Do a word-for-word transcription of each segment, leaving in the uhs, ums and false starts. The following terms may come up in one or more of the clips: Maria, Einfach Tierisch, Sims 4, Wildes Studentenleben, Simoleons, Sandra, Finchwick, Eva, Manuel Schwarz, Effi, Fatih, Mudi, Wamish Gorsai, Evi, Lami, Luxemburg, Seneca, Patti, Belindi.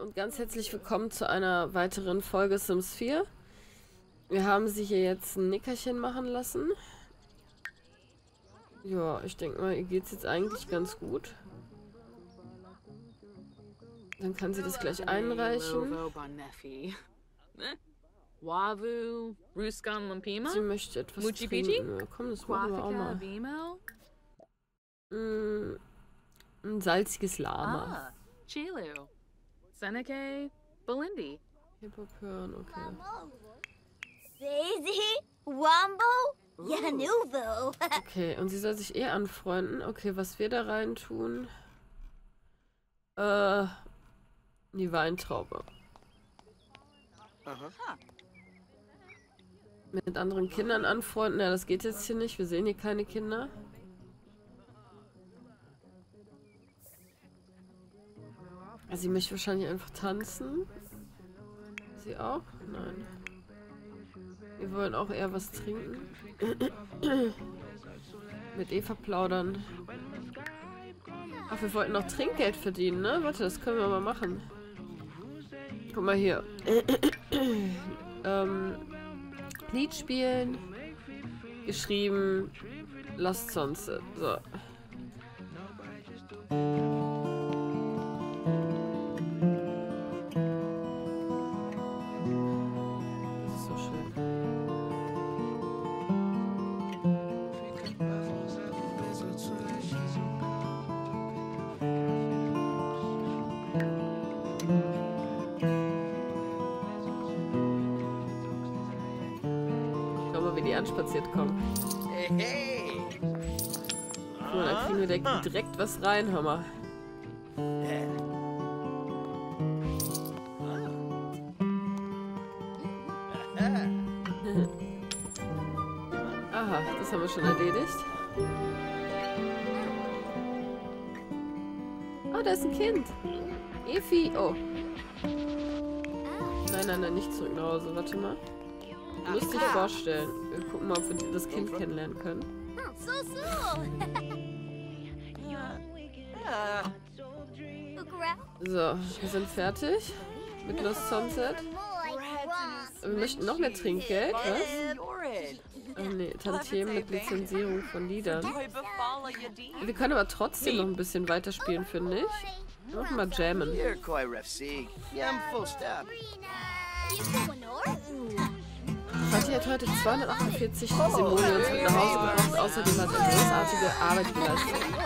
Und ganz herzlich willkommen zu einer weiteren Folge Sims vier. Wir haben sie hier jetzt ein Nickerchen machen lassen. Ja, ich denke mal, ihr geht es jetzt eigentlich ganz gut. Dann kann sie das gleich einreichen. Sie möchte etwas trinken. Ja, komm, das machen wir auch mal. Mm, ein salziges Lama. Chilu, Seneca, Belindi. Hip-Hop-Hören, okay. Okay, und sie soll sich eh anfreunden. Okay, was wir da rein tun. Äh, die Weintraube. Aha. Mit anderen Kindern anfreunden. Ja, das geht jetzt hier nicht. Wir sehen hier keine Kinder. Sie möchte wahrscheinlich einfach tanzen. Sie auch? Nein. Wir wollen auch eher was trinken. Mit Eva plaudern. Ach, wir wollten noch Trinkgeld verdienen, ne? Warte, das können wir mal machen. Guck mal hier. ähm, Lied spielen. Geschrieben. Lost Songs. So. Spaziert kommen. Hey. So, da kriegen wir direkt, direkt was rein, hör mal. Aha, das haben wir schon erledigt. Oh, da ist ein Kind. Effi. Oh. Nein, nein, nein, nicht zurück nach Hause. Warte mal. Lustig vorstellen. Wir gucken mal, ob wir das Kind kennenlernen können. So, so. So, wir sind fertig mit Lost Sunset. Wir möchten noch mehr Trinkgeld, was? Oh ne, Tantiemen mit Lizenzierung von Liedern. Wir können aber trotzdem noch ein bisschen weiterspielen, finde ich. Noch mal jammen. Patti hat heute zweihundertachtundvierzig Simoleons mit nach Hause gebracht, außerdem hat er großartige Arbeit geleistet.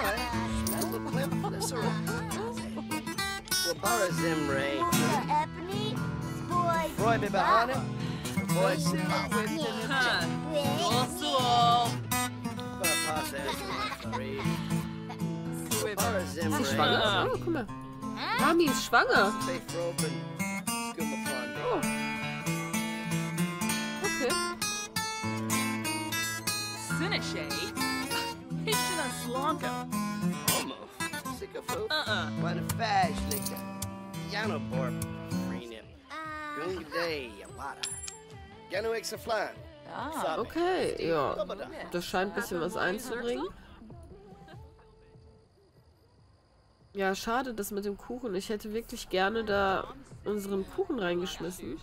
Ist sie schwanger? Oh, guck mal. Lami ist schwanger. Oh. Okay, ja. Das scheint ein bisschen was einzubringen. Ja, schade, das mit dem Kuchen. Ich hätte wirklich gerne da unseren Kuchen reingeschmissen.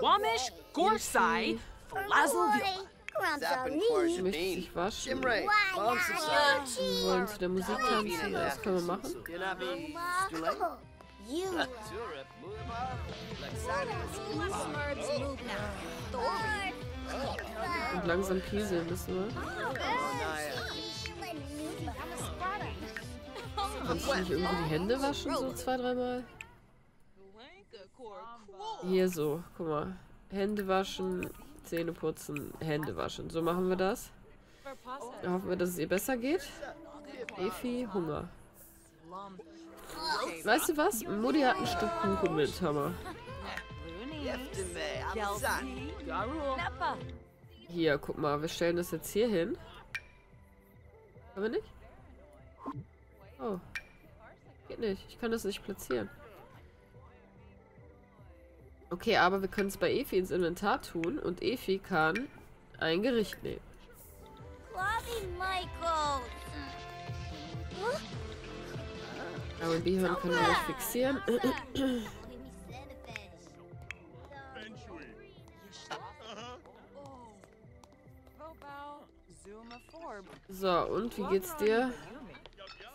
Wamish Gorsai, ich möchte dich waschen. Wir wollen zu der Musik tanzen. Das können wir machen. Und langsam pieseln müssen wir. Kannst du nicht irgendwie die Hände waschen, so zwei, dreimal? Hier so, guck mal. Hände waschen, Zähne putzen, Hände waschen. So machen wir das. Dann hoffen wir, dass es ihr besser geht. Effi, Hunger. Weißt du was? Mudi hat ein Stück Kuchen mit, Hammer. Hier, guck mal, wir stellen das jetzt hier hin. Haben wir nicht? Oh. Geht nicht. Ich kann das nicht platzieren. Okay, aber wir können es bei Effi ins Inventar tun und Effi kann ein Gericht nehmen. A und B hören können wir nicht fixieren. So, und wie geht's dir?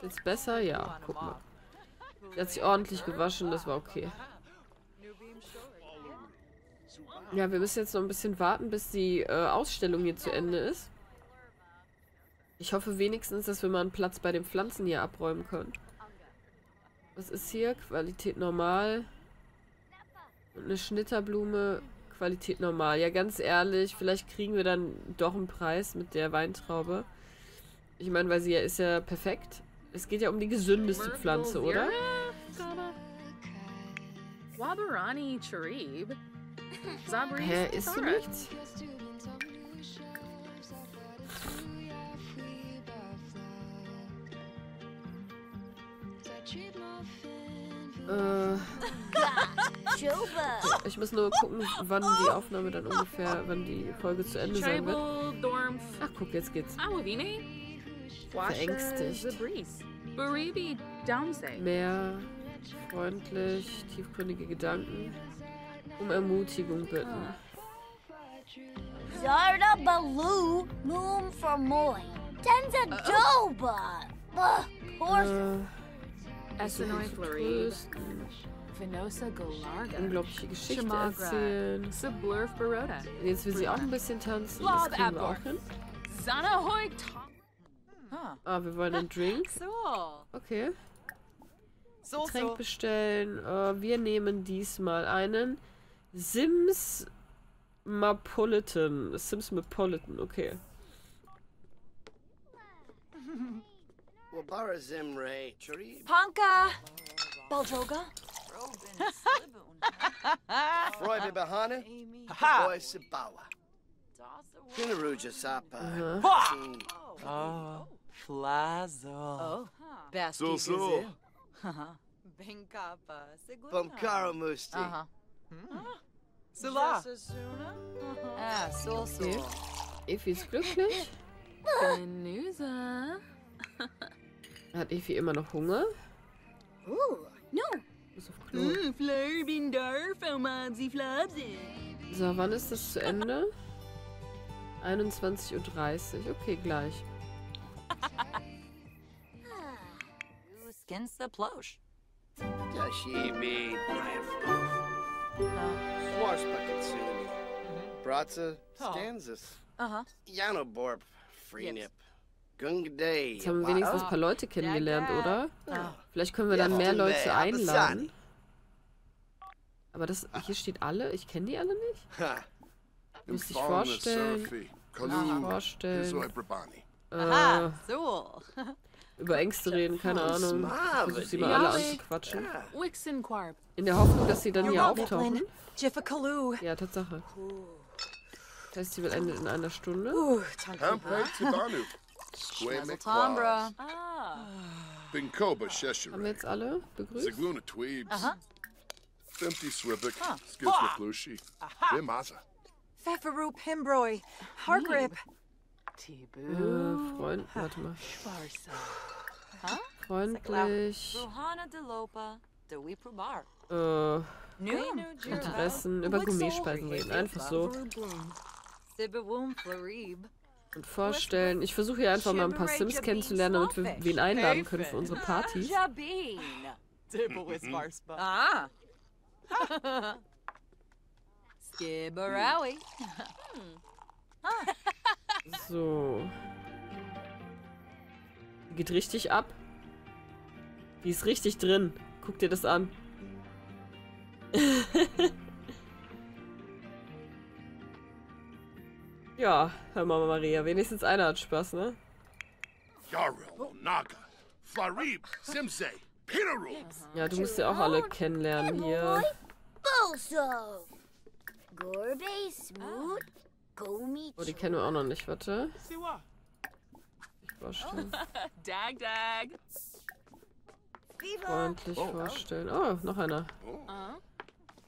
Ist jetzt besser? Ja, guck mal. Sie hat sich ordentlich gewaschen, das war okay. Ja, wir müssen jetzt noch ein bisschen warten, bis die äh, Ausstellung hier zu Ende ist. Ich hoffe wenigstens, dass wir mal einen Platz bei den Pflanzen hier abräumen können. Was ist hier? Qualität normal. Und eine Schnitterblume. Qualität normal. Ja, ganz ehrlich, vielleicht kriegen wir dann doch einen Preis mit der Weintraube. Ich meine, weil sie ja ist ja perfekt. Es geht ja um die gesündeste Pflanze, oder? Hä, isst du nichts? Äh, ich muss nur gucken, wann die Aufnahme dann ungefähr, wann die Folge zu Ende sein wird. Ach guck, jetzt geht's. Verängstigt. Mehr freundlich, tiefgründige Gedanken. Um Ermutigung bitten. Zarda Baloo, Moom for Moi. Tenza Doba. Unglaubliche Geschichte erzählen. Und jetzt will sie auch ein bisschen tanzen. Das kriegen wir auch hin. Ah, wir wollen einen Drink. Okay. Getränk bestellen. Uh, wir nehmen diesmal einen Sims Mapolitan. Sims Mapolitan, okay. Panka! Baltoga? Freude Bahane? Boisibawa. Kinaruja Sapa. Oh, Flazo. Basti so. Benkapa. Bamkara Musti. Sula. Ah, so so. Effi ist glücklich. Hat Effi immer noch Hunger? Oh, no. Muss auf Klo. So, wann ist das zu Ende? einundzwanzig Uhr dreißig. Okay, gleich. Jetzt haben wir wenigstens ein paar Leute kennengelernt, oder? Vielleicht können wir dann mehr Leute einladen. Aber das hier steht alle. Ich kenne die alle nicht. Müsste ich vorstellen. vorstellen. Äh, über Ängste reden, keine Ahnung. Ich versuche sie mal alle anzuquatschen. In der Hoffnung, dass sie dann hier auftauchen. Ja, Tatsache. Das heißt, sie will Ende in einer Stunde. Haben wir jetzt alle begrüßt? Feferu Pembroy, Hargrip. Freund, warte mal. Freundlich. Äh, Interessen, über Gummispeisen reden, einfach so. Und vorstellen. Ich versuche hier einfach mal ein paar Sims kennenzulernen, damit wir wen einladen können für unsere Partys. Ah. So. Die geht richtig ab. Die ist richtig drin. Guck dir das an. Ja, hör mal, Maria. Wenigstens einer hat Spaß, ne? Ja, du musst ja auch alle kennenlernen hier. Oh, die kennen wir auch noch nicht, warte. Ich vorstellen. Freundlich vorstellen. Oh, noch einer.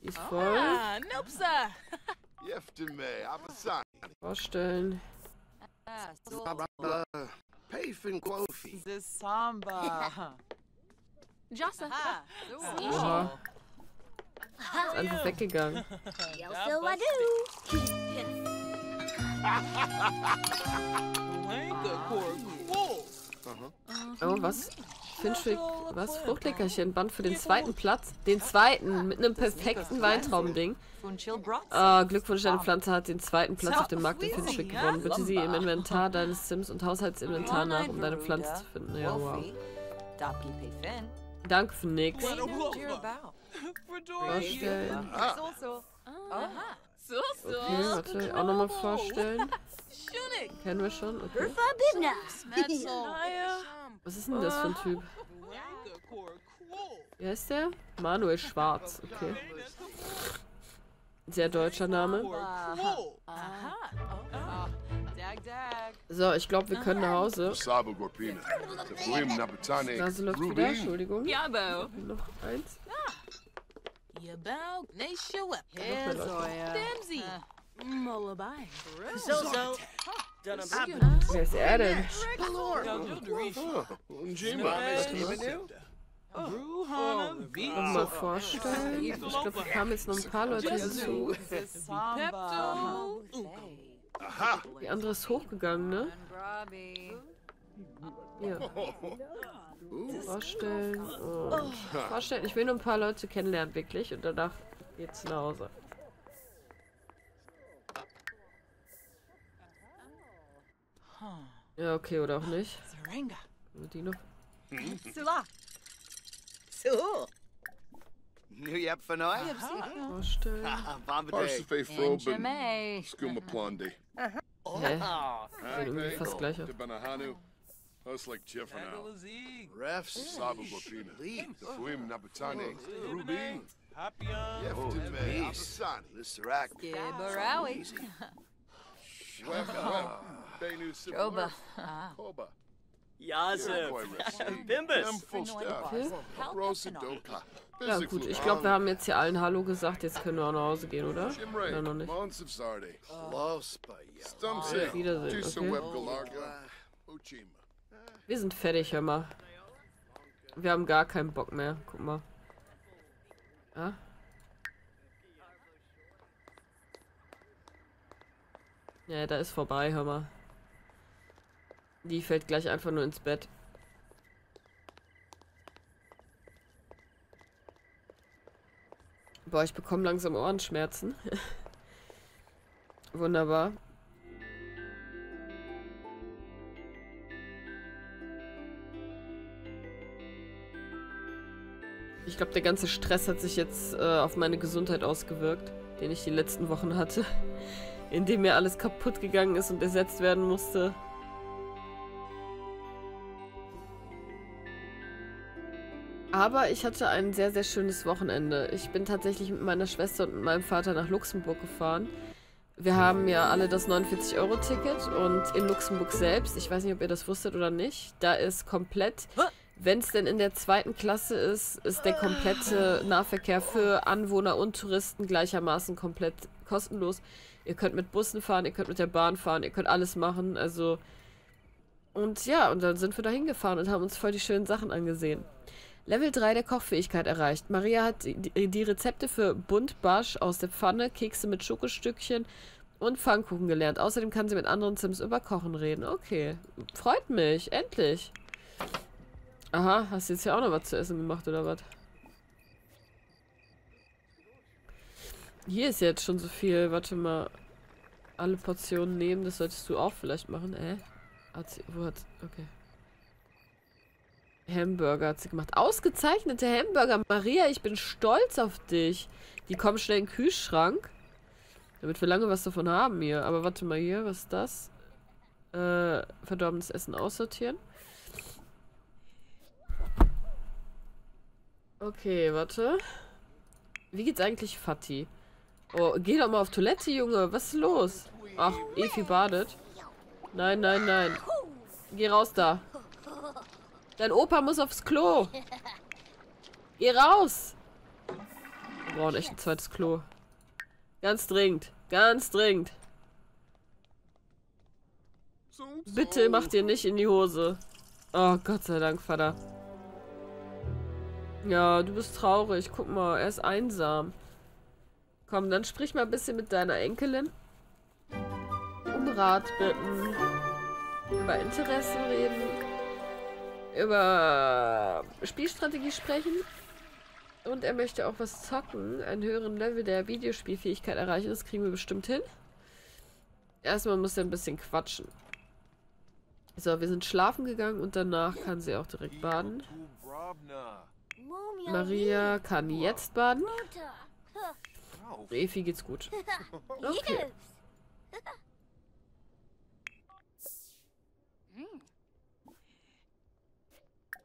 Die ist voll. Vorstellen. Jossa. Aha. So. Oha. Ist alles weggegangen. Oh, was? Finchwick, was? Fruchtleckerchen, Band für den zweiten Platz. Den zweiten, mit einem perfekten Weintraubending. Oh, Glückwunsch, deine Pflanze hat den zweiten Platz auf dem Markt in Finchwick gewonnen. Bitte sie im Inventar deines Sims und Haushaltsinventar nach, um deine Pflanze zu finden. Ja, wow. Danke für nix. Vorstellen. Okay, warte, auch nochmal vorstellen. Kennen wir schon? Okay. Was ist denn das für ein Typ? Wie heißt der? Manuel Schwarz, okay. Sehr deutscher Name. So, ich glaube, wir können nach Hause. Also läuft wieder, Entschuldigung. Noch eins. Wer ist er denn? Nochmal vorstellen. Ich glaube, da kamen jetzt noch ein paar Leute dazu. Die andere ist hochgegangen, ne? Ja. Vorstellen. Und vorstellen. Ich will nur ein paar Leute kennenlernen, wirklich. Und danach geht's nach Hause. Ja, okay, oder auch nicht. Die noch. So. Vorstellen. Hä? Sieht irgendwie fast gleich aus. Ja gut, ich glaube, wir haben jetzt hier allen Hallo gesagt, jetzt können wir auch nach Hause gehen, oder? Oder noch nicht. Auf Wiedersehen, okay. Wir sind fertig, hör mal. Wir haben gar keinen Bock mehr. Guck mal. Ja? Ja, da ist vorbei, hör mal. Die fällt gleich einfach nur ins Bett. Boah, ich bekomme langsam Ohrenschmerzen. Wunderbar. Ich glaube, der ganze Stress hat sich jetzt äh, auf meine Gesundheit ausgewirkt, den ich die letzten Wochen hatte, indem mir alles kaputt gegangen ist und ersetzt werden musste. Aber ich hatte ein sehr, sehr schönes Wochenende. Ich bin tatsächlich mit meiner Schwester und mit meinem Vater nach Luxemburg gefahren. Wir haben ja alle das neunundvierzig Euro Ticket und in Luxemburg selbst, ich weiß nicht, ob ihr das wusstet oder nicht, da ist komplett... Wenn es denn in der zweiten Klasse ist, ist der komplette Nahverkehr für Anwohner und Touristen gleichermaßen komplett kostenlos. Ihr könnt mit Bussen fahren, ihr könnt mit der Bahn fahren, ihr könnt alles machen. Also und ja, und dann sind wir da hingefahren und haben uns voll die schönen Sachen angesehen. Level drei der Kochfähigkeit erreicht. Maria hat die, die Rezepte für Buntbarsch aus der Pfanne, Kekse mit Schokostückchen und Pfannkuchen gelernt. Außerdem kann sie mit anderen Sims über Kochen reden. Okay, freut mich, endlich. Aha, hast du jetzt ja auch noch was zu essen gemacht, oder was? Hier ist jetzt schon so viel. Warte mal. Alle Portionen nehmen, das solltest du auch vielleicht machen. Äh? Hat sie, wo hat okay. Hamburger hat sie gemacht. Ausgezeichnete Hamburger. Maria, ich bin stolz auf dich. Die kommen schnell in den Kühlschrank. Damit wir lange was davon haben hier. Aber warte mal hier, was ist das? Äh, verdorbenes Essen aussortieren. Okay, warte. Wie geht's eigentlich Fatih? Oh, geh doch mal auf Toilette, Junge. Was ist los? Ach, Evi badet. Nein, nein, nein. Geh raus da. Dein Opa muss aufs Klo. Geh raus. Wir brauchen echt ein zweites Klo. Ganz dringend. Ganz dringend. Bitte mach dir nicht in die Hose. Oh, Gott sei Dank, Vater. Ja, du bist traurig. Guck mal, er ist einsam. Komm, dann sprich mal ein bisschen mit deiner Enkelin. Um Rat bitten. Über Interessen reden. Über Spielstrategie sprechen. Und er möchte auch was zocken. Einen höheren Level der Videospielfähigkeit erreichen. Das kriegen wir bestimmt hin. Erstmal muss er ein bisschen quatschen. So, wir sind schlafen gegangen und danach kann sie auch direkt baden. Maria kann jetzt baden. Effi geht's gut. Okay.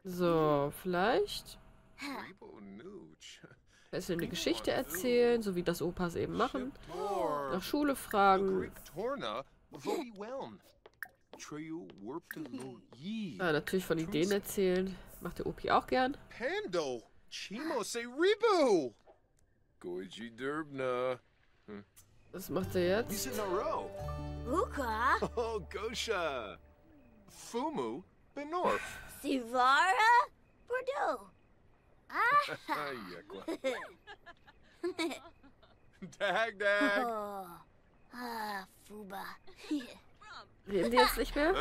So, vielleicht. Erst eine Geschichte erzählen, so wie das Opas eben machen. Nach Schule fragen. Ah, natürlich von Ideen erzählen. Macht der Opi auch gern. Was macht er jetzt? Reden die jetzt nicht mehr?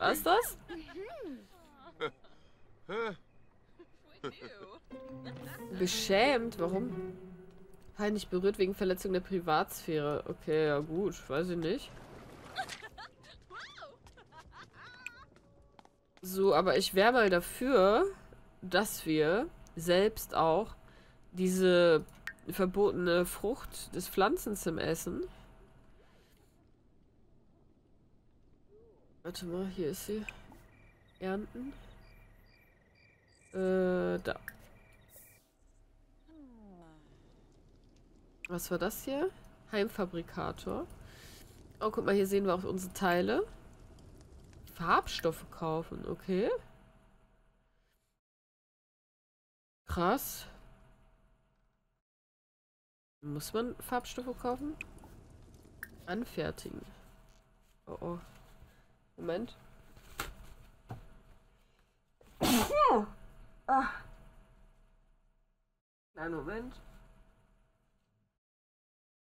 Was ist das? Beschämt? Warum? Peinlich berührt wegen Verletzung der Privatsphäre. Okay, ja gut. Weiß ich nicht. So, aber ich wäre mal dafür, dass wir selbst auch diese verbotene Frucht des Pflanzens im Essen... Warte mal, hier ist sie. Ernten. Äh, da. Was war das hier? Heimfabrikator. Oh, guck mal, hier sehen wir auch unsere Teile. Farbstoffe kaufen, okay. Krass. Muss man Farbstoffe kaufen? Anfertigen. Oh, oh. Moment. Ja. Ah. Nein, Moment.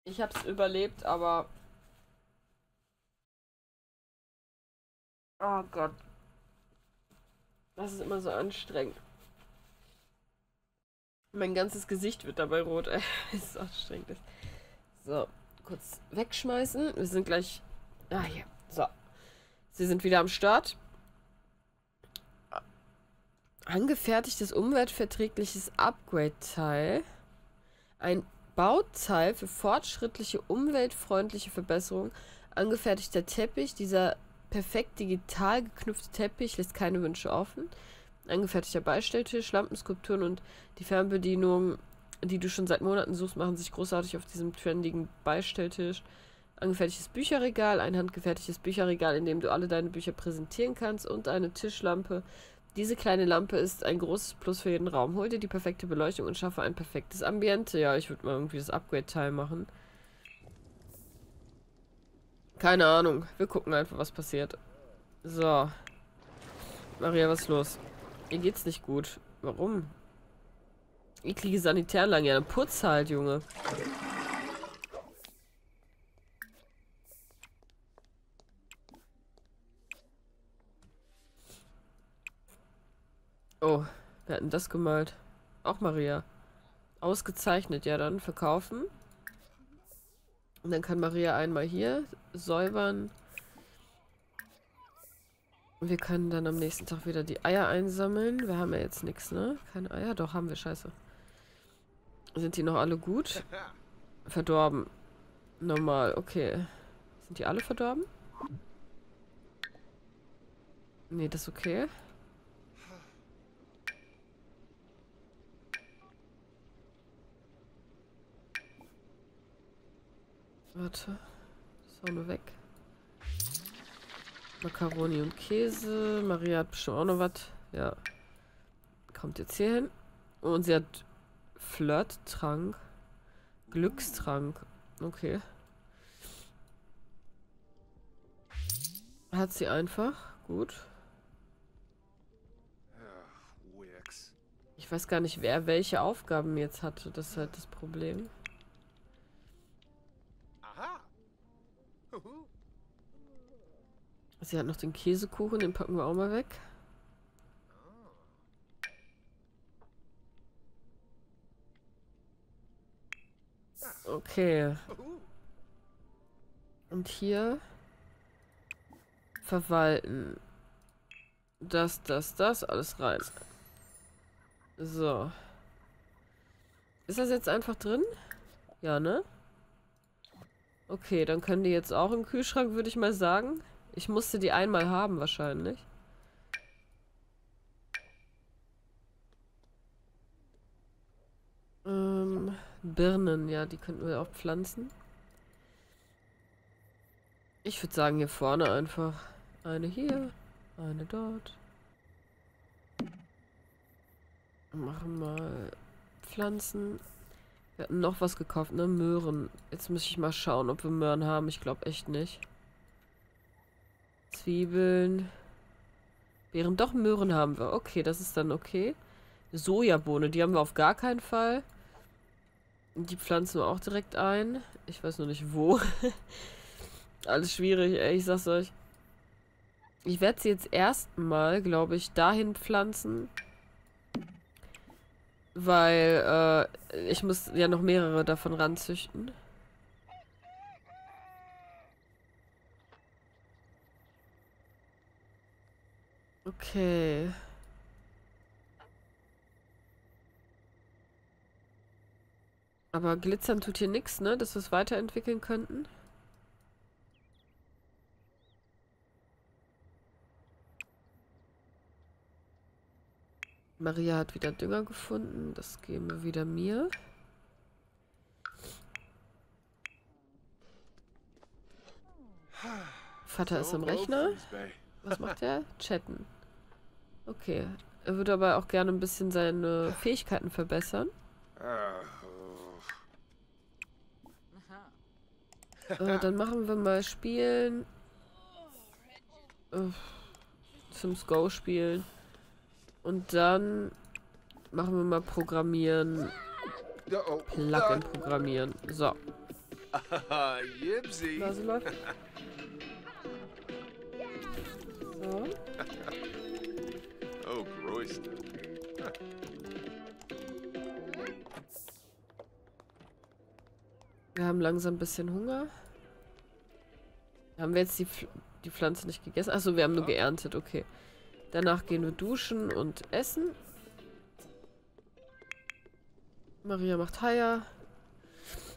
Ich hab's überlebt, aber... Oh Gott. Das ist immer so anstrengend. Mein ganzes Gesicht wird dabei rot, ey. Das ist anstrengend. So, kurz wegschmeißen. Wir sind gleich... Ah, hier. So. Sie sind wieder am Start. Angefertigtes umweltverträgliches Upgrade-Teil. Ein Bauteil für fortschrittliche, umweltfreundliche Verbesserung. Angefertigter Teppich. Dieser perfekt digital geknüpfte Teppich lässt keine Wünsche offen. Angefertigter Beistelltisch, Lampenskulpturen und die Fernbedienung, die du schon seit Monaten suchst, machen sich großartig auf diesem trendigen Beistelltisch. Angefertigtes Bücherregal, ein handgefertigtes Bücherregal, in dem du alle deine Bücher präsentieren kannst und eine Tischlampe. Diese kleine Lampe ist ein großes Plus für jeden Raum. Hol dir die perfekte Beleuchtung und schaffe ein perfektes Ambiente. Ja, ich würde mal irgendwie das Upgrade-Teil machen. Keine Ahnung. Wir gucken einfach, was passiert. So. Maria, was ist los? Ihr geht's nicht gut. Warum? Eklige Sanitärlange. Ja, dann putz halt, Junge. Oh, wir hatten das gemalt. Auch Maria. Ausgezeichnet, ja dann. Verkaufen. Und dann kann Maria einmal hier säubern. Und wir können dann am nächsten Tag wieder die Eier einsammeln. Wir haben ja jetzt nichts, ne? Keine Eier? Doch, haben wir. Scheiße. Sind die noch alle gut? Verdorben. Normal, okay. Sind die alle verdorben? Nee, das ist okay. Warte, Sonne weg. Macaroni und Käse. Maria hat bestimmt auch noch was. Ja. Kommt jetzt hier hin. Und sie hat Flirttrank. Glückstrank. Okay. Hat sie einfach. Gut. Ich weiß gar nicht, wer welche Aufgaben jetzt hatte. Das ist halt das Problem. Aha. Sie hat noch den Käsekuchen, den packen wir auch mal weg. Okay. Und hier verwalten. Das, das, das, alles rein. So. Ist das jetzt einfach drin? Ja, ne? Okay, dann können die jetzt auch im Kühlschrank, würde ich mal sagen. Ich musste die einmal haben wahrscheinlich. Ähm, Birnen, ja, die könnten wir auch pflanzen. Ich würde sagen, hier vorne einfach eine hier, eine dort. Machen mal Pflanzen. Wir hatten noch was gekauft, ne? Möhren. Jetzt muss ich mal schauen, ob wir Möhren haben. Ich glaube echt nicht. Zwiebeln. Beeren. Doch, Möhren haben wir. Okay, das ist dann okay. Sojabohne, die haben wir auf gar keinen Fall. Die pflanzen wir auch direkt ein. Ich weiß nur nicht wo. Alles schwierig, ey, ich sag's euch. Ich werde sie jetzt erstmal, glaube ich, dahin pflanzen. Weil, äh, ich muss ja noch mehrere davon ranzüchten. Okay. Aber glitzern tut hier nichts, ne? Dass wir es weiterentwickeln könnten. Maria hat wieder Dünger gefunden. Das geben wir wieder mir. Vater ist im Rechner. Was macht er? Chatten. Okay. Er würde aber auch gerne ein bisschen seine Fähigkeiten verbessern. Äh, dann machen wir mal Spielen. Äh, Sims Go spielen. Und dann machen wir mal Programmieren. Plugin programmieren. So. Also läuft. So. Oh, Größte. Wir haben langsam ein bisschen Hunger. Haben wir jetzt die, Pfl die Pflanze nicht gegessen? Achso, wir haben nur geerntet, okay. Danach gehen wir duschen und essen. Maria macht Haier.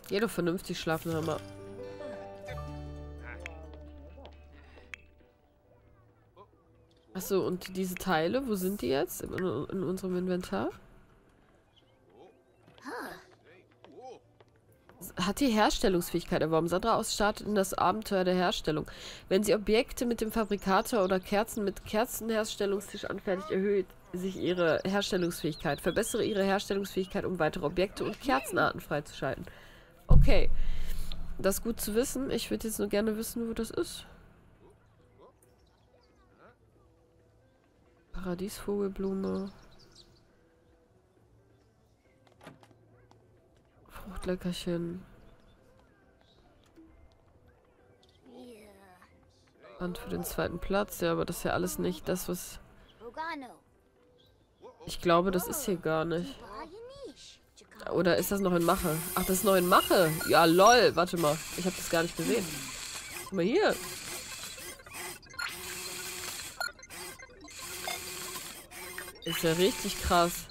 Geh doch vernünftig schlafen, hör mal. Achso, und diese Teile, wo sind die jetzt? In, in unserem Inventar? Hat die Herstellungsfähigkeit erworben. Sandra aus startet in das Abenteuer der Herstellung. Wenn sie Objekte mit dem Fabrikator oder Kerzen mit Kerzenherstellungstisch anfertigt, erhöht sich ihre Herstellungsfähigkeit. Verbessere ihre Herstellungsfähigkeit, um weitere Objekte und Kerzenarten freizuschalten. Okay. Das ist gut zu wissen. Ich würde jetzt nur gerne wissen, wo das ist. Paradiesvogelblume. Fruchtleckerchen. Und für den zweiten Platz. Ja, aber das ist ja alles nicht das, was... Ich glaube, das ist hier gar nicht. Oder ist das noch in Mache? Ach, das ist noch in Mache. Ja, lol. Warte mal. Ich habe das gar nicht gesehen. Guck mal hier. Ist ja richtig krass.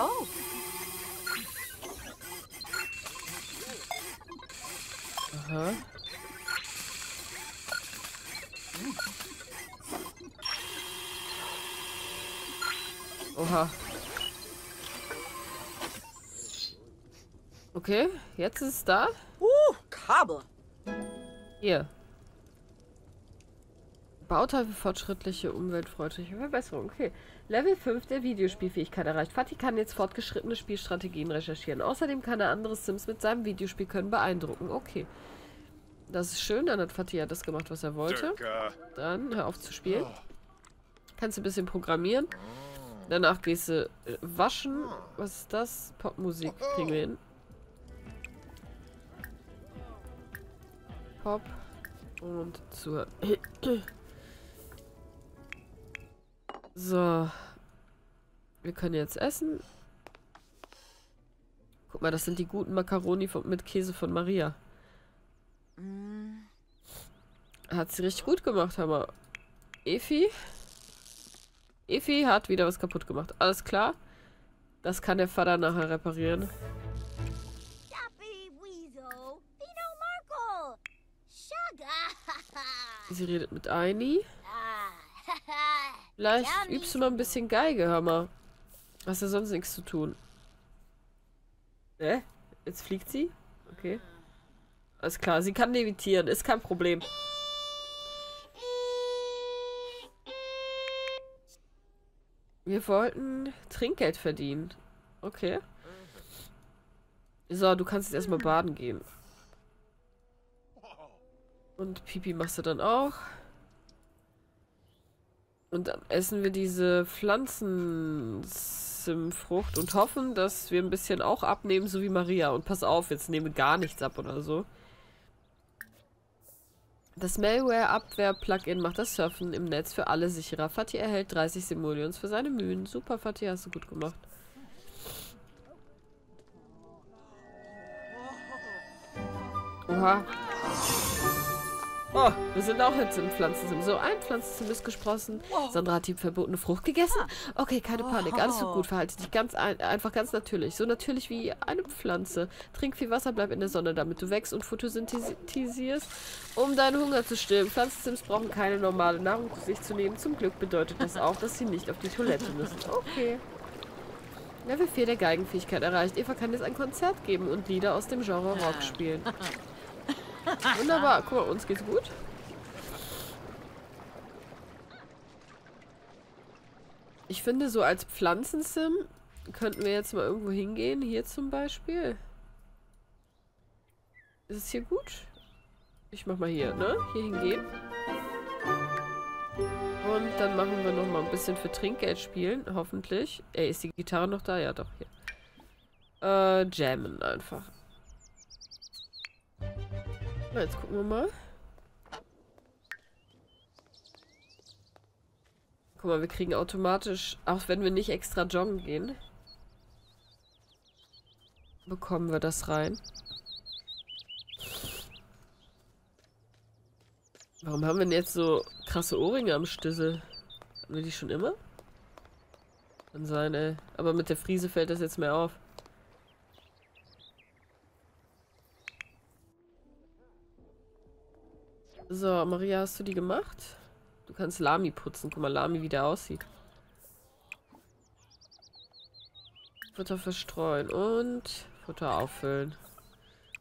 Oh. Aha. Oha. Okay, jetzt ist es da. Uh, Kabel. Hier. Bauteil für fortschrittliche, umweltfreundliche Verbesserung. Okay. Level fünf der Videospielfähigkeit erreicht. Fatih kann jetzt fortgeschrittene Spielstrategien recherchieren. Außerdem kann er andere Sims mit seinem Videospiel können beeindrucken. Okay. Das ist schön. Dann hat Fatih ja das gemacht, was er wollte. Dann hör auf zu spielen. Kannst du ein bisschen programmieren. Danach gehst du waschen. Was ist das? Popmusik kriegen wir hin. Pop. Und zur... So. Wir können jetzt essen. Guck mal, das sind die guten Macaroni von, mit Käse von Maria. Hat sie richtig gut gemacht, aber... Effi? Effi hat wieder was kaputt gemacht. Alles klar. Das kann der Vater nachher reparieren. Sie redet mit Aini. Vielleicht übst du mal ein bisschen Geige, hör mal. Hast ja sonst nichts zu tun. Hä? Jetzt fliegt sie? Okay. Alles klar, sie kann levitieren, ist kein Problem. Wir wollten Trinkgeld verdienen. Okay. So, du kannst jetzt erstmal baden gehen. Und Pipi machst du dann auch. Und dann essen wir diese Pflanzensimfrucht und hoffen, dass wir ein bisschen auch abnehmen, so wie Maria. Und pass auf, jetzt nehme gar nichts ab oder so. Das Malware-Abwehr-Plugin macht das Surfen im Netz für alle sicherer. Fatih erhält dreißig Simoleons für seine Mühen. Super, Fatih, hast du gut gemacht. Oha. Oh, wir sind auch jetzt im Pflanzensim. So, ein Pflanzensim ist gesprossen. Sandra hat die verbotene Frucht gegessen. Okay, keine Panik. Alles wird gut. Verhalte dich ganz ein, einfach ganz natürlich. So natürlich wie eine Pflanze. Trink viel Wasser, bleib in der Sonne, damit du wächst und photosynthetisierst, um deinen Hunger zu stillen. Pflanzensims brauchen keine normale Nahrung zu sich zu nehmen. Zum Glück bedeutet das auch, dass sie nicht auf die Toilette müssen. Okay. Level vier der Geigenfähigkeit erreicht. Eva kann jetzt ein Konzert geben und Lieder aus dem Genre Rock spielen. Wunderbar, guck mal, uns geht's gut. Ich finde, so als Pflanzensim könnten wir jetzt mal irgendwo hingehen. Hier zum Beispiel. Ist es hier gut? Ich mach mal hier, ne? Hier hingehen. Und dann machen wir nochmal ein bisschen für Trinkgeld spielen, hoffentlich. Ey, ist die Gitarre noch da? Ja, doch, hier. Äh, jammen einfach. Na, jetzt gucken wir mal. Guck mal, wir kriegen automatisch, auch wenn wir nicht extra joggen gehen, bekommen wir das rein. Warum haben wir denn jetzt so krasse Ohrringe am Stüssel? Haben wir die schon immer? Kann sein, ey. Aber mit der Frise fällt das jetzt mehr auf. So, Maria, hast du die gemacht? Du kannst Lami putzen. Guck mal, Lami, wie der aussieht. Futter verstreuen und Futter auffüllen.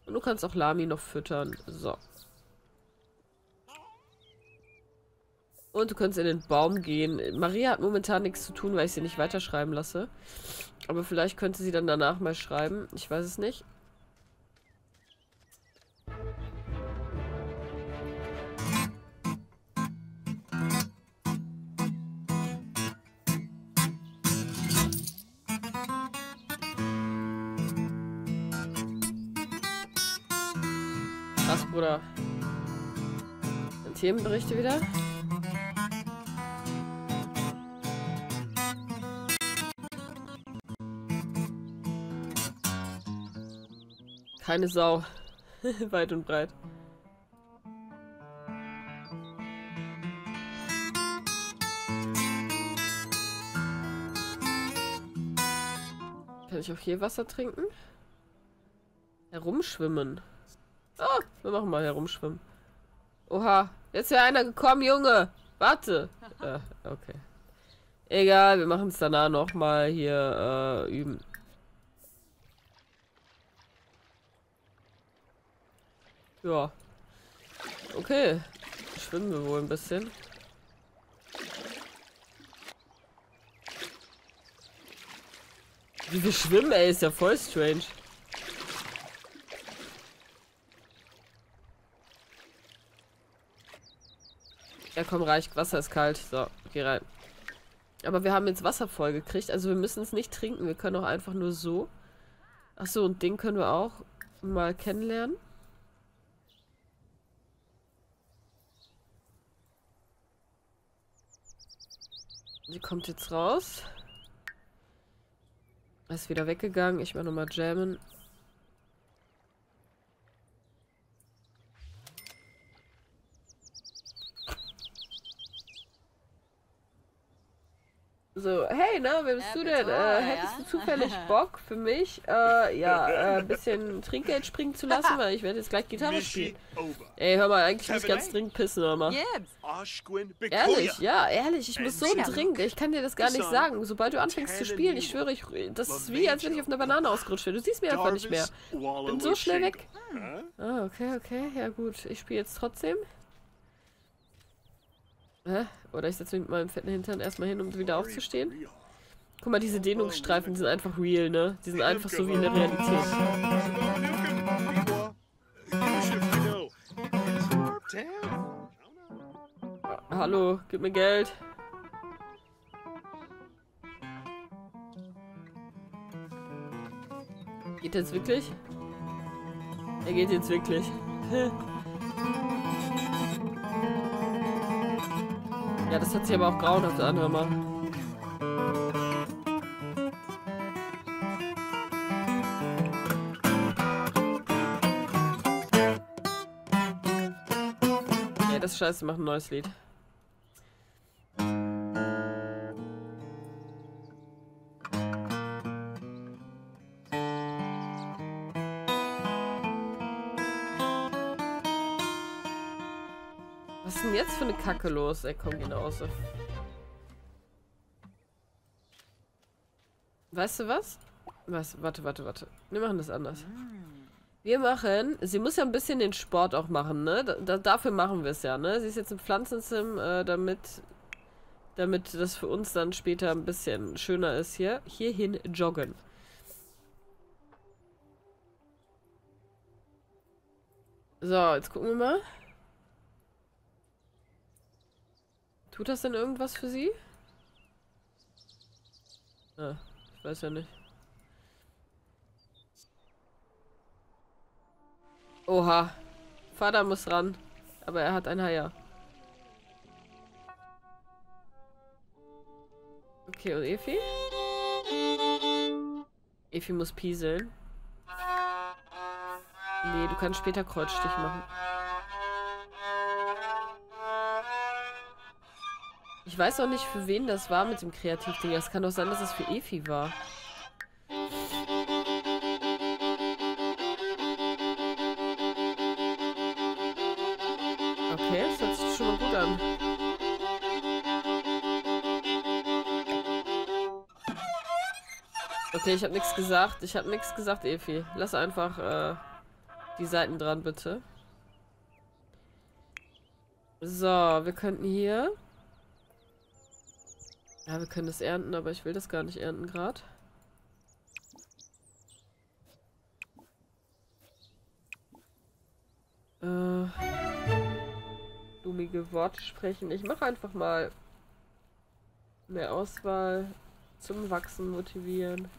Und du kannst auch Lami noch füttern. So. Und du kannst in den Baum gehen. Maria hat momentan nichts zu tun, weil ich sie nicht weiterschreiben lasse. Aber vielleicht könnte sie dann danach mal schreiben. Ich weiß es nicht. Krass, Bruder. Dann Themenberichte wieder. Keine Sau. Weit und breit. Kann ich auch hier Wasser trinken? Herumschwimmen. Oh, wir machen mal herumschwimmen. Oha, jetzt wäre einer gekommen, Junge. Warte. Äh, okay. Egal, wir machen es danach nochmal hier äh, üben. Ja. Okay. Schwimmen wir wohl ein bisschen. Wie wir schwimmen, ey, ist ja voll strange. Ja komm, reicht. Wasser ist kalt. So, geh rein. Aber wir haben jetzt Wasser voll gekriegt, also wir müssen es nicht trinken. Wir können auch einfach nur so. Achso, und den können wir auch mal kennenlernen. Sie kommt jetzt raus. Ist wieder weggegangen. Ich mach nochmal jammen. So, hey, na, wer bist äh, du denn? Äh, hättest du zufällig Bock für mich, äh, ja, äh, ein bisschen Trinkgeld springen zu lassen, weil ich werde jetzt gleich Gitarre spielen. Ey, hör mal, eigentlich muss ich ganz dringend pissen, hör mal. Ehrlich, ja, ehrlich, ich muss so dringend, ich kann dir das gar nicht sagen. Sobald du anfängst zu spielen, ich schwöre, ich, das ist wie, als wenn ich auf einer Banane ausgerutscht wäre. Du siehst mich einfach nicht mehr. Bin so schnell weg. Ah, okay, okay, ja gut, ich spiele jetzt trotzdem. Oder ich setze mich mit meinem fetten Hintern erstmal hin, um wieder aufzustehen. Guck mal, diese Dehnungsstreifen, die sind einfach real, ne? Die sind einfach so wie in der Realität. Hallo, gib mir Geld. Geht jetzt wirklich? Er geht jetzt wirklich. Ja, das hat sich aber auch grauenhaft an, hör mal. Ja, das ist scheiße, macht ein neues Lied. Für eine Kacke los, ey, komm, geh nach Hause. Weißt du was? Was? Warte, warte, warte. Wir machen das anders. Wir machen, sie muss ja ein bisschen den Sport auch machen, ne? Da, da, dafür machen wir es ja, ne? Sie ist jetzt im Pflanzensim, äh, damit, damit das für uns dann später ein bisschen schöner ist hier. Hierhin joggen. So, jetzt gucken wir mal. Tut das denn irgendwas für sie? Ah, ich weiß ja nicht. Oha. Vater muss ran. Aber er hat ein Haier. Okay, und Effi? Effi muss pieseln. Nee, du kannst später Kreuzstich machen. Ich weiß auch nicht, für wen das war mit dem Kreativding. Es kann doch sein, dass es für Effi war. Okay, das hört sich schon mal gut an. Okay, ich habe nichts gesagt. Ich habe nichts gesagt, Effi. Lass einfach äh, die Seiten dran, bitte. So, wir könnten hier... Ja, wir können das ernten, aber ich will das gar nicht ernten gerade. Äh, dummige Worte sprechen. Ich mache einfach mal mehr Auswahl zum Wachsen motivieren.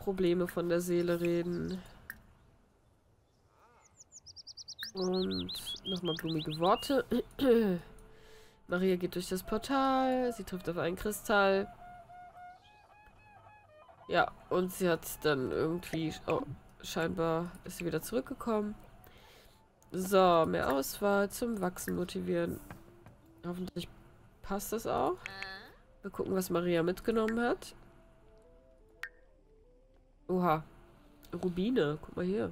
Probleme von der Seele reden. Und nochmal blumige Worte. Maria geht durch das Portal, sie trifft auf einen Kristall. Ja, und sie hat dann irgendwie... Oh, scheinbar ist sie wieder zurückgekommen. So, mehr Auswahl zum Wachsen motivieren. Hoffentlich passt das auch. Wir gucken, was Maria mitgenommen hat. Oha. Rubine, guck mal hier.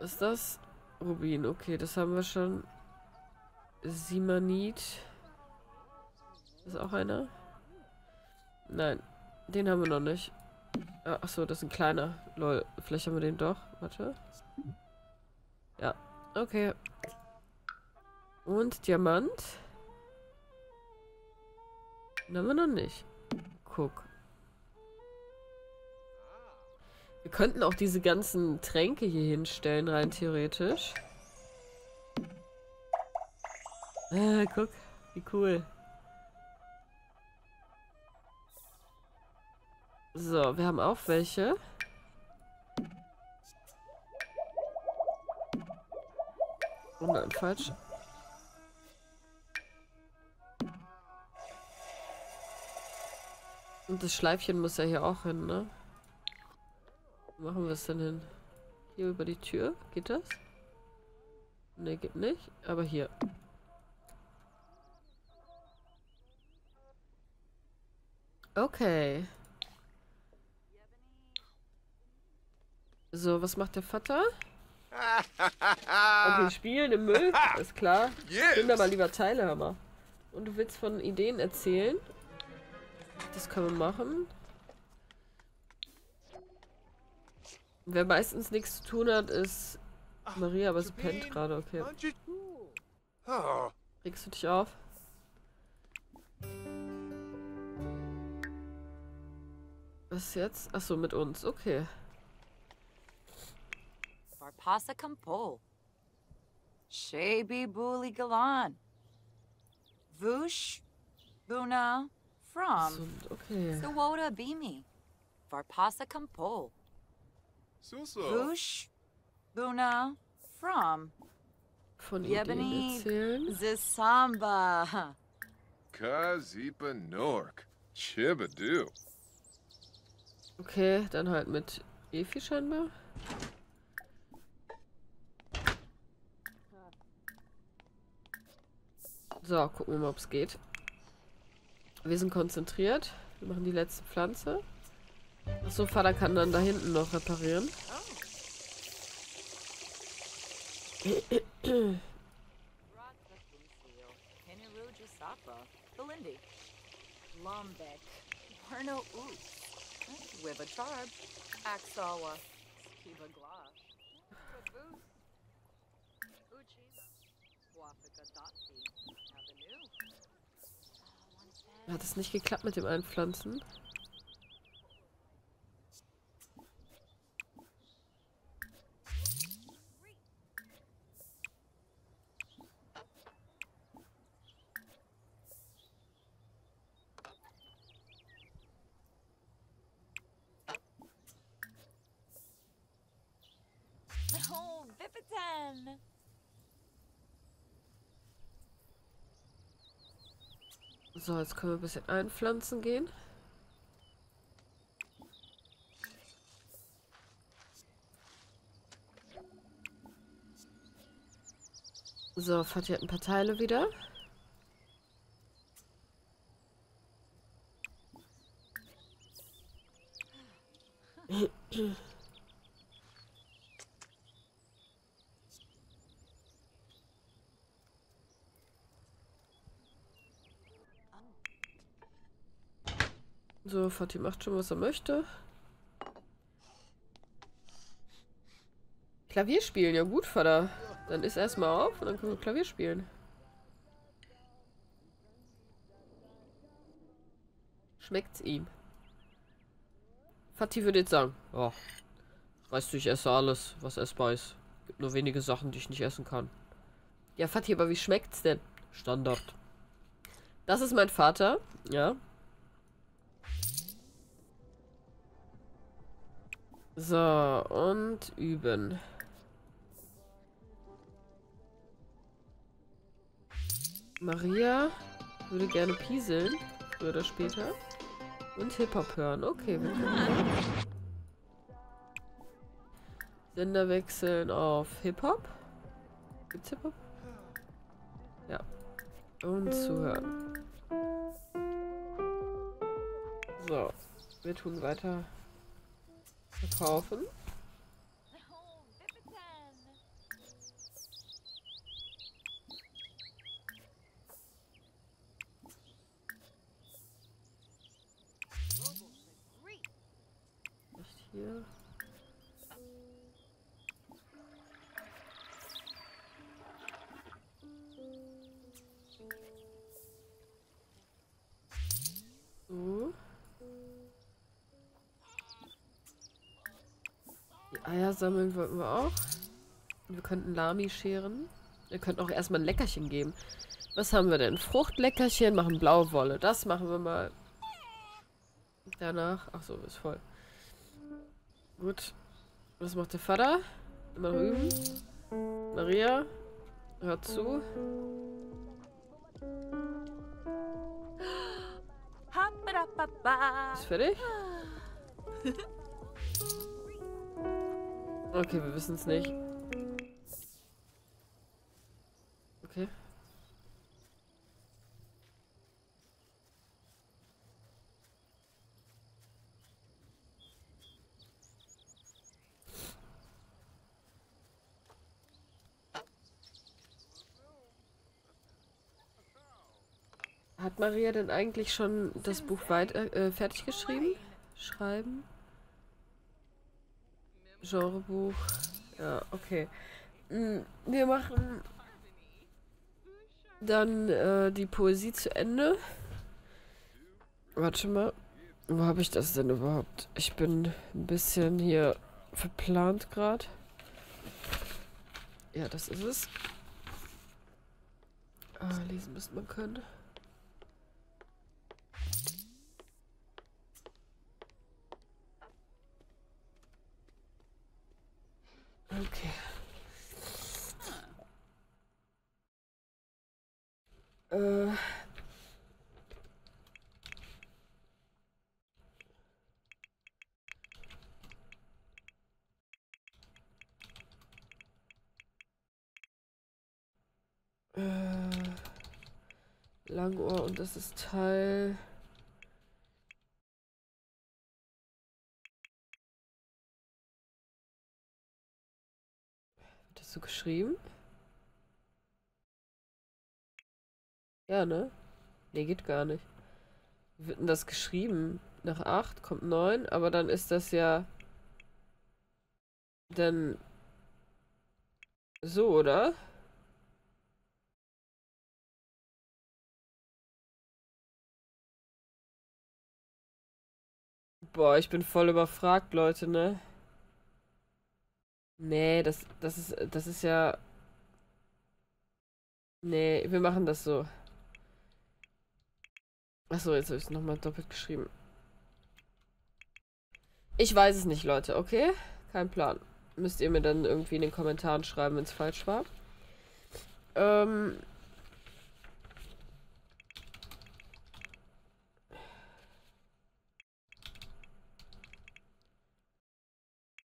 Was ist das? Rubin, okay, das haben wir schon. Simanit. Ist auch einer? Nein, den haben wir noch nicht. Achso, das ist ein kleiner. Lol, vielleicht haben wir den doch. Warte. Ja, okay. Und Diamant. Da haben wir noch nicht. Guck. Wir könnten auch diese ganzen Tränke hier hinstellen, rein theoretisch. Ah, guck, wie cool. So, wir haben auch welche. Oh nein, falsch. Und das Schleifchen muss ja hier auch hin, ne? Wo machen wir es denn hin? Hier über die Tür? Geht das? Ne, geht nicht. Aber hier. Okay. So, was macht der Vater? Okay, spielen im Müll, ist klar. Nimm da mal lieber Teile, hör mal. Und du willst von Ideen erzählen? Das können wir machen. Wer meistens nichts zu tun hat, ist Maria, aber sie pennt gerade, okay. Regst du dich auf? Was jetzt? Achso, mit uns, okay. Pasa Kampo. Shabi Buli Galan. Vush Buna From. Okay. Suwoda Bimi. Varpasa Kampo. Suso. Vush Buna From. Von Yebani Zisamba. Kazipa Nork. Chibadu. Okay, dann halt mit Effi scheinbar. So, gucken wir mal, ob es geht. Wir sind konzentriert. Wir machen die letzte Pflanze. Achso, Vater kann dann da hinten noch reparieren. Hat es nicht geklappt mit dem Einpflanzen? Oh, Bipitan! So, jetzt können wir ein bisschen einpflanzen gehen. So, Fatih hat ein paar Teile wieder. So, Fatih macht schon, was er möchte. Klavier spielen, ja gut, Vater. Dann isst erstmal auf und dann können wir Klavier spielen. Schmeckt's ihm. Fatih würde jetzt sagen, oh, weißt du, ich esse alles, was essbar ist. Gibt nur wenige Sachen, die ich nicht essen kann. Ja, Fatih, aber wie schmeckt's denn? Standard. Das ist mein Vater, ja. So, und üben. Maria würde gerne pieseln, früher oder später. Und Hip-Hop hören. Okay, wir können Sender wechseln auf Hip-Hop. Gibt's Hip-Hop? Ja. Und zuhören. So, wir tun weiter. Verkaufen. Nicht hier. Eier sammeln wollten wir auch. Wir könnten Lami scheren. Wir könnten auch erstmal ein Leckerchen geben. Was haben wir denn? Fruchtleckerchen, machen Blauwolle. Das machen wir mal. Danach. Achso, ist voll. Gut. Was macht der Vater? Immer noch üben. Maria, hört zu. Ist fertig? Okay, wir wissen es nicht. Okay. Hat Maria denn eigentlich schon das Buch weit, äh, fertig geschrieben? Schreiben? Genrebuch. Ja, okay. Wir machen dann äh, die Poesie zu Ende. Warte mal. Wo habe ich das denn überhaupt? Ich bin ein bisschen hier verplant gerade. Ja, das ist es. Ah, lesen müsste man können. Okay. Äh. Äh. Langohr und das ist Teil... So geschrieben? Ja, ne? Ne, geht gar nicht. Wie wird denn das geschrieben? Nach acht kommt neun, aber dann ist das ja dann so, oder? Boah, ich bin voll überfragt, Leute, ne? Nee, das, das ist, das ist ja... Nee, wir machen das so. Achso, jetzt habe ich es nochmal doppelt geschrieben. Ich weiß es nicht, Leute, okay? Kein Plan. Müsst ihr mir dann irgendwie in den Kommentaren schreiben, wenn es falsch war. Ähm...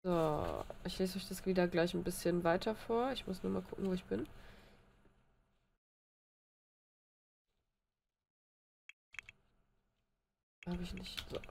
So, ich lese euch das wieder gleich ein bisschen weiter vor. Ich muss nur mal gucken, wo ich bin. Habe ich nicht. So.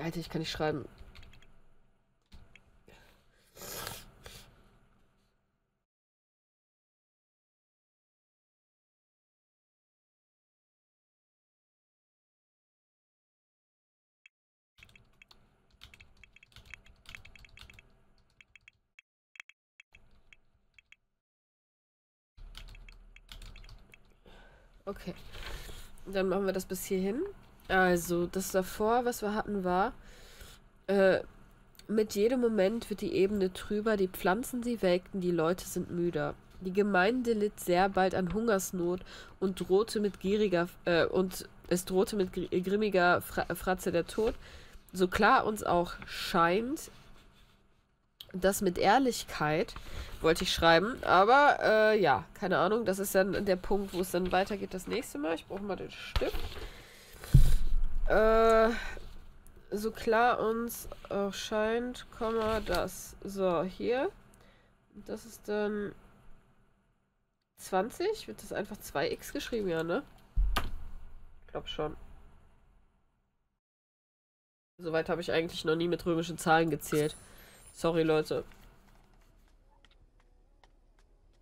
Alter, ich kann nicht schreiben. Okay. Dann machen wir das bis hierhin. Also, das davor, was wir hatten, war, äh, mit jedem Moment wird die Ebene trüber, die Pflanzen, sie welkten, die Leute sind müder. Die Gemeinde litt sehr bald an Hungersnot und drohte mit gieriger, äh, und es drohte mit grimmiger Fra Fratze der Tod. So klar uns auch scheint, dass mit Ehrlichkeit, wollte ich schreiben, aber, äh, ja, keine Ahnung, das ist dann der Punkt, wo es dann weitergeht das nächste Mal. Ich brauche mal den Stift. Äh, so klar uns auch scheint, Komma, das. So, hier. Das ist dann zwanzig. Wird das einfach zwei x geschrieben, ja, ne? Ich glaube schon. Soweit habe ich eigentlich noch nie mit römischen Zahlen gezählt. Sorry, Leute.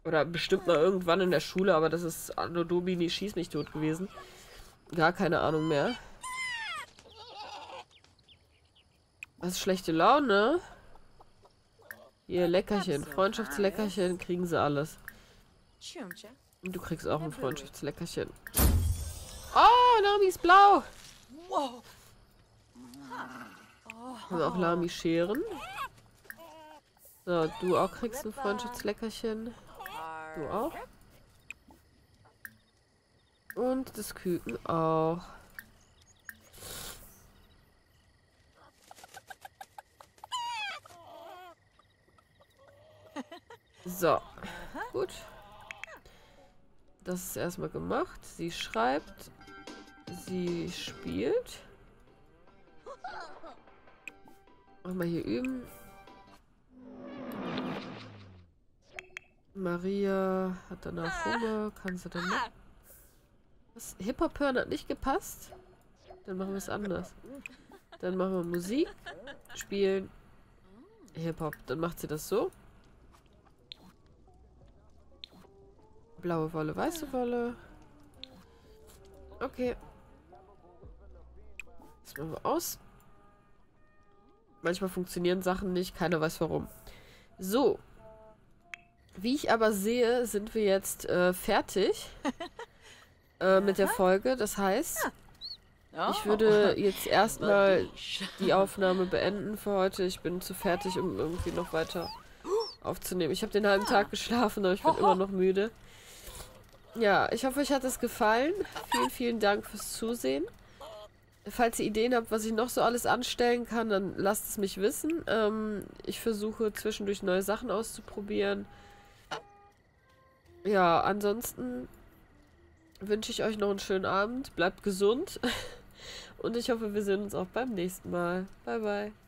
Oder bestimmt mal irgendwann in der Schule, aber das ist Anno Domini schieß mich tot gewesen. Gar keine Ahnung mehr. Was ist schlechte Laune? Ihr Leckerchen, Freundschaftsleckerchen, kriegen sie alles. Und du kriegst auch ein Freundschaftsleckerchen. Oh, Lami ist blau. Und auch Lami scheren. So, du auch kriegst ein Freundschaftsleckerchen. Du auch. Und das Küken auch. So, gut. Das ist erstmal gemacht. Sie schreibt. Sie spielt. Nochmal hier üben. Maria hat danach Hunger. Kann sie dann machen? Das Hip-Hop-Hören hat nicht gepasst. Dann machen wir es anders. Dann machen wir Musik, spielen, Hip-Hop. Dann macht sie das so. Blaue Wolle, weiße Wolle. Okay. Das machen wir aus. Manchmal funktionieren Sachen nicht, keiner weiß warum. So. Wie ich aber sehe, sind wir jetzt äh, fertig. Äh, mit der Folge. Das heißt, ich würde jetzt erstmal die Aufnahme beenden für heute. Ich bin zu fertig, um irgendwie noch weiter aufzunehmen. Ich habe den halben Tag geschlafen, aber ich bin immer noch müde. Ja, ich hoffe, euch hat es gefallen. Vielen, vielen Dank fürs Zusehen. Falls ihr Ideen habt, was ich noch so alles anstellen kann, dann lasst es mich wissen. Ähm, ich versuche zwischendurch neue Sachen auszuprobieren. Ja, ansonsten wünsche ich euch noch einen schönen Abend. Bleibt gesund. Und ich hoffe, wir sehen uns auch beim nächsten Mal. Bye, bye.